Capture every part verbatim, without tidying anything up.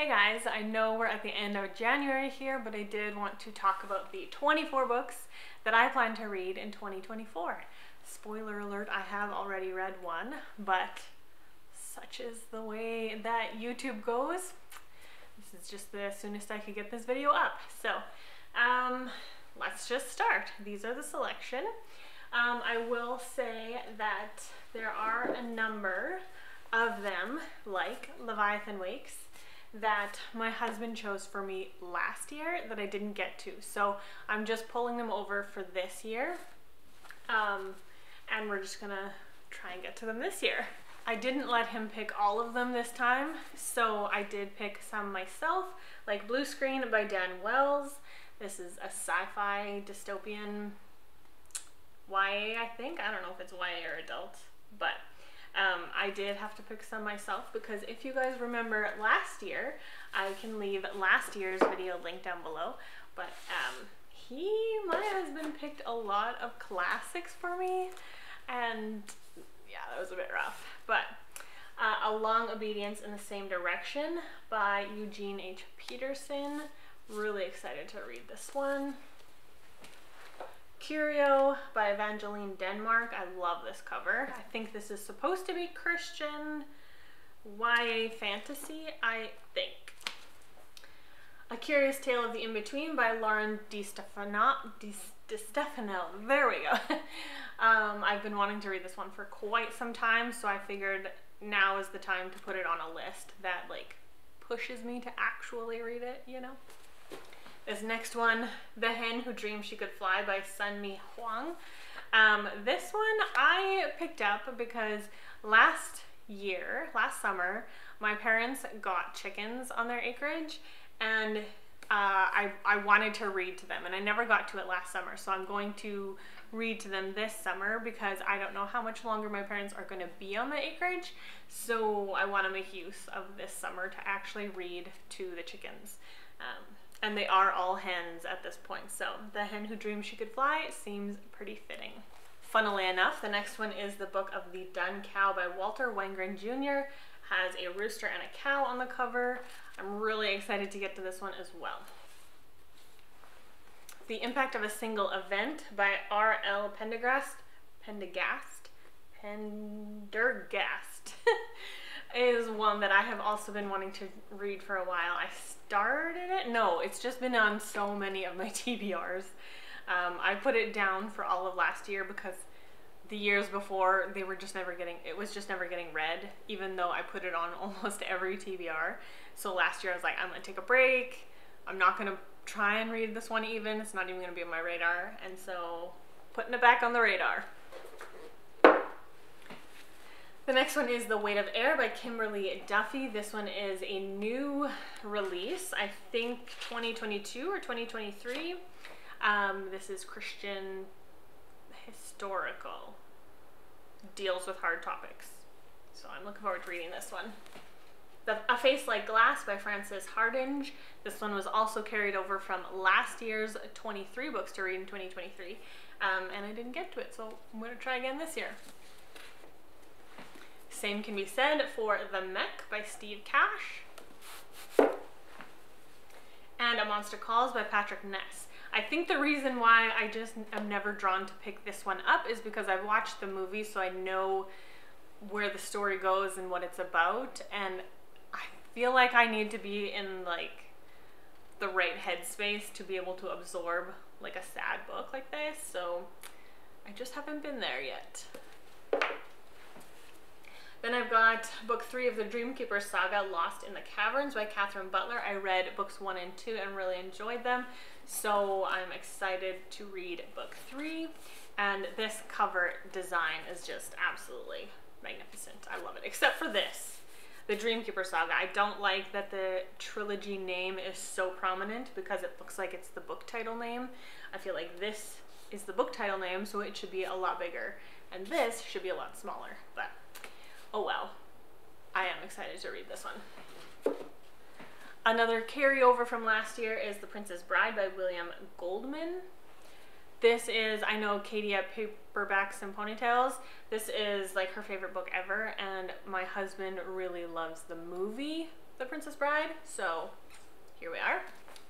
Hey guys, I know we're at the end of January here, but I did want to talk about the twenty-four books that I plan to read in twenty twenty-four. Spoiler alert, I have already read one, but such is the way that YouTube goes. This is just the soonest I could get this video up. So um, let's just start. These are the selection. Um, I will say that there are a number of them, like Leviathan Wakes, that my husband chose for me last year that I didn't get to. So I'm just pulling them over for this year. Um, and we're just gonna try and get to them this year. I didn't let him pick all of them this time. So I did pick some myself, like Blue Screen by Dan Wells. This is a sci-fi dystopian Y A, I think. I don't know if it's Y A or adult, but Um, I did have to pick some myself because if you guys remember last year, I can leave last year's video linked down below, but um, he, my husband, picked a lot of classics for me, and yeah, that was a bit rough. But uh, A Long Obedience in the Same Direction by Eugene H. Peterson. Really excited to read this one. Curio by Evangeline Denmark. I love this cover. I think this is supposed to be Christian Y A fantasy, I think. A Curious Tale of the In-Between by Lauren DeStefano. DeStefano. There we go. um, I've been wanting to read this one for quite some time, so I figured now is the time to put it on a list that like pushes me to actually read it, you know? This next one, The Hen Who Dreamed She Could Fly by Sun Mi Huang. Um, this one I picked up because last year, last summer, my parents got chickens on their acreage, and uh, I, I wanted to read to them, and I never got to it last summer, so I'm going to read to them this summer because I don't know how much longer my parents are going to be on the acreage, so I want to make use of this summer to actually read to the chickens. Um, And they are all hens at this point, so The Hen Who Dreamed She Could Fly seems pretty fitting. Funnily enough, the next one is The Book of the Dun Cow by Walter Wangren Junior Has a rooster and a cow on the cover. I'm really excited to get to this one as well. The Impact of a Single Event by R L Pendergast. Pendergast? Pendergast. is one that I have also been wanting to read for a while. I started it, no, it's just been on so many of my T B Rs. Um, I put it down for all of last year because the years before they were just never getting, it was just never getting read, even though I put it on almost every T B R. So last year I was like, I'm gonna take a break. I'm not gonna try and read this one even. It's not even gonna be on my radar. And so putting it back on the radar. The next one is The Weight of Air by Kimberly Duffy. This one is a new release, I think twenty twenty-two or twenty twenty-three. Um, this is Christian historical, deals with hard topics. So I'm looking forward to reading this one. The, A Face Like Glass by Frances Hardinge. This one was also carried over from last year's twenty-three books to read in twenty twenty-three. Um, and I didn't get to it, so I'm gonna try again this year. Same can be said for The Mech by Steve Cash and A Monster Calls by Patrick Ness. I think the reason why I just am never drawn to pick this one up is because I've watched the movie, so I know where the story goes and what it's about, and I feel like I need to be in like the right headspace to be able to absorb like a sad book like this, so I just haven't been there yet. Then I've got book three of the Dreamkeeper Saga, Lost in the Caverns by Catherine Butler. I read books one and two and really enjoyed them, so I'm excited to read book three. And this cover design is just absolutely magnificent. I love it, except for this, the Dreamkeeper Saga. I don't like that the trilogy name is so prominent because it looks like it's the book title name. I feel like this is the book title name, so it should be a lot bigger, and this should be a lot smaller, but oh well, I am excited to read this one. Another carryover from last year is The Princess Bride by William Goldman. This is, I know Katie at Paperbacks and Ponytails, this is like her favorite book ever, and my husband really loves the movie The Princess Princess Bride, so here we are.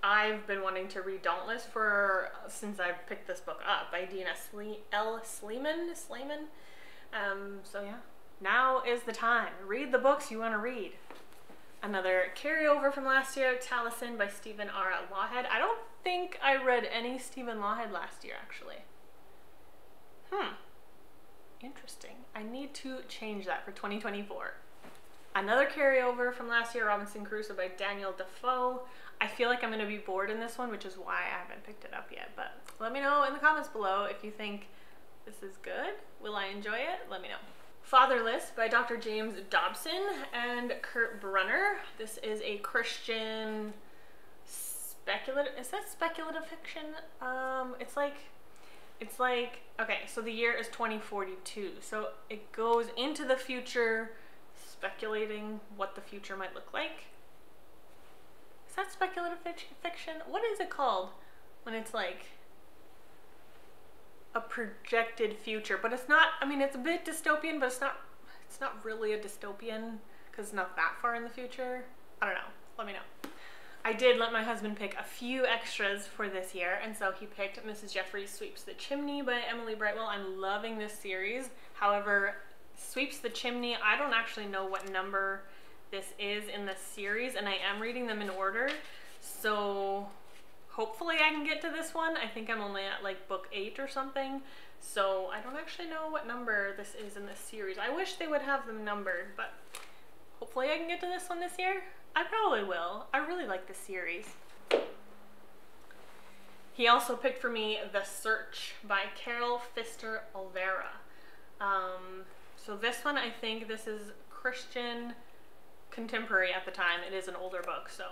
I've been wanting to read Dauntless for since I picked this book up by Dina L. Sleeman. Sleeman. Um, so yeah, now is the time. Read the books you want to read. Another carryover from last year, Taliesin by Stephen R. Lawhead. I don't think I read any Stephen Lawhead last year, actually. Hmm. Interesting. I need to change that for twenty twenty-four. Another carryover from last year, Robinson Crusoe by Daniel Defoe. I feel like I'm going to be bored in this one, which is why I haven't picked it up yet. But let me know in the comments below if you think this is good. Will I enjoy it? Let me know. Fatherless by Doctor James Dobson and Kurt Brunner. This is a Christian speculative, is that speculative fiction? Um, it's like, it's like, okay, so the year is twenty forty-two. So it goes into the future, speculating what the future might look like. Is that speculative fiction? What is it called when it's like a projected future? But it's not, I mean, it's a bit dystopian, but it's not, it's not really a dystopian because it's not that far in the future. I don't know. Let me know. I did let my husband pick a few extras for this year, and so he picked Missus Jeffries Sweeps the Chimney by Emily Brightwell. I'm loving this series. However, Sweeps the Chimney, I don't actually know what number this is in the series, and I am reading them in order, so hopefully I can get to this one. I think I'm only at like book eight or something, so I don't actually know what number this is in this series. I wish they would have them numbered, but hopefully I can get to this one this year. I probably will. I really like this series. He also picked for me The Search by Carol Pfister Olvera. Um, so this one, I think this is Christian contemporary at the time. It is an older book, so.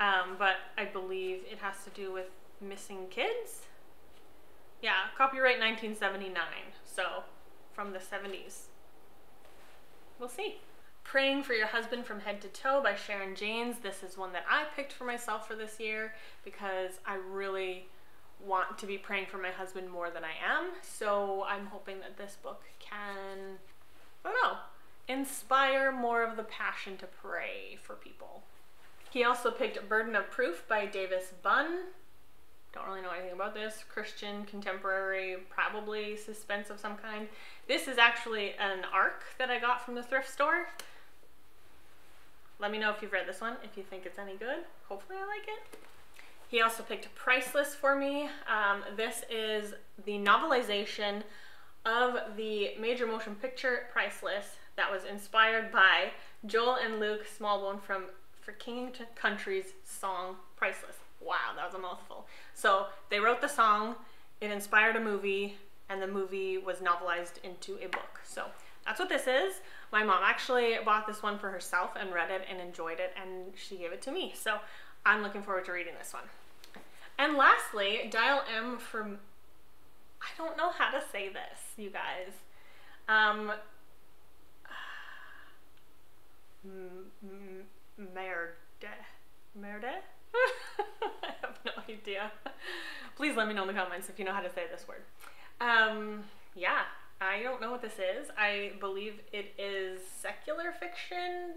Um, but I believe it has to do with missing kids. Yeah, copyright nineteen seventy-nine, so from the seventies. We'll see. Praying for Your Husband from Head to Toe by Sharon Janes. This is one that I picked for myself for this year because I really want to be praying for my husband more than I am. So I'm hoping that this book can, I don't know, inspire more of the passion to pray for people. He also picked Burden of Proof by Davis Bunn. Don't really know anything about this. Christian, contemporary, probably suspense of some kind. This is actually an A R C that I got from the thrift store. Let me know if you've read this one, if you think it's any good. Hopefully I like it. He also picked Priceless for me. Um, this is the novelization of the major motion picture Priceless that was inspired by Joel and Luke Smallbone from For King to Country's song Priceless. Wow, that was a mouthful. So they wrote the song, it inspired a movie, and the movie was novelized into a book. So that's what this is. My mom actually bought this one for herself and read it and enjoyed it, and she gave it to me. So I'm looking forward to reading this one. And lastly, Dial M from, I don't know how to say this, you guys. Um, Merde. Merde? I have no idea. Please let me know in the comments if you know how to say this word. Um, yeah, I don't know what this is. I believe it is secular fiction,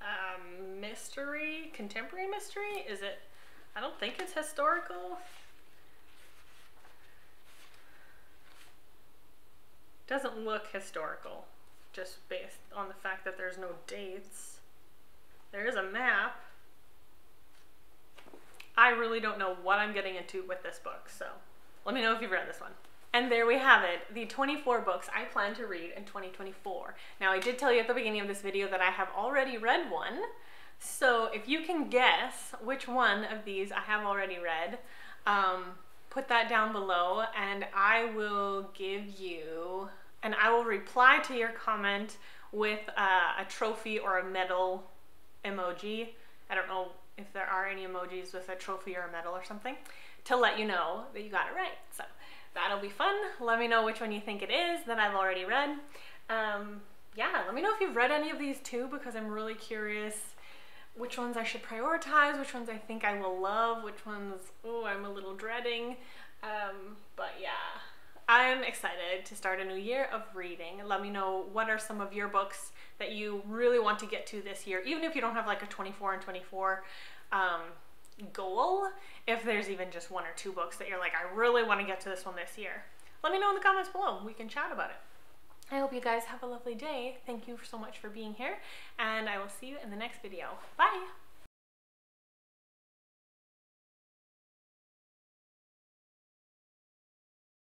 um, mystery, contemporary mystery? Is it? I don't think it's historical. Doesn't look historical, just based on the fact that there's no dates. There is a map. I really don't know what I'm getting into with this book, so let me know if you've read this one. And there we have it, the twenty-four books I plan to read in twenty twenty-four. Now, I did tell you at the beginning of this video that I have already read one, so if you can guess which one of these I have already read, um, put that down below and I will give you, and I will reply to your comment with uh, a trophy or a medal emoji. I don't know if there are any emojis with a trophy or a medal or something to let you know that you got it right. So that'll be fun. Let me know which one you think it is that I've already read. Um, yeah, let me know if you've read any of these too, because I'm really curious which ones I should prioritize, which ones I think I will love, which ones, oh, I'm a little dreading. Um, but yeah, I'm excited to start a new year of reading. Let me know what are some of your books that you really want to get to this year, even if you don't have like a twenty-four and twenty-four um, goal, if there's even just one or two books that you're like, I really want to get to this one this year. Let me know in the comments below. We can chat about it. I hope you guys have a lovely day. Thank you so much for being here, and I will see you in the next video. Bye!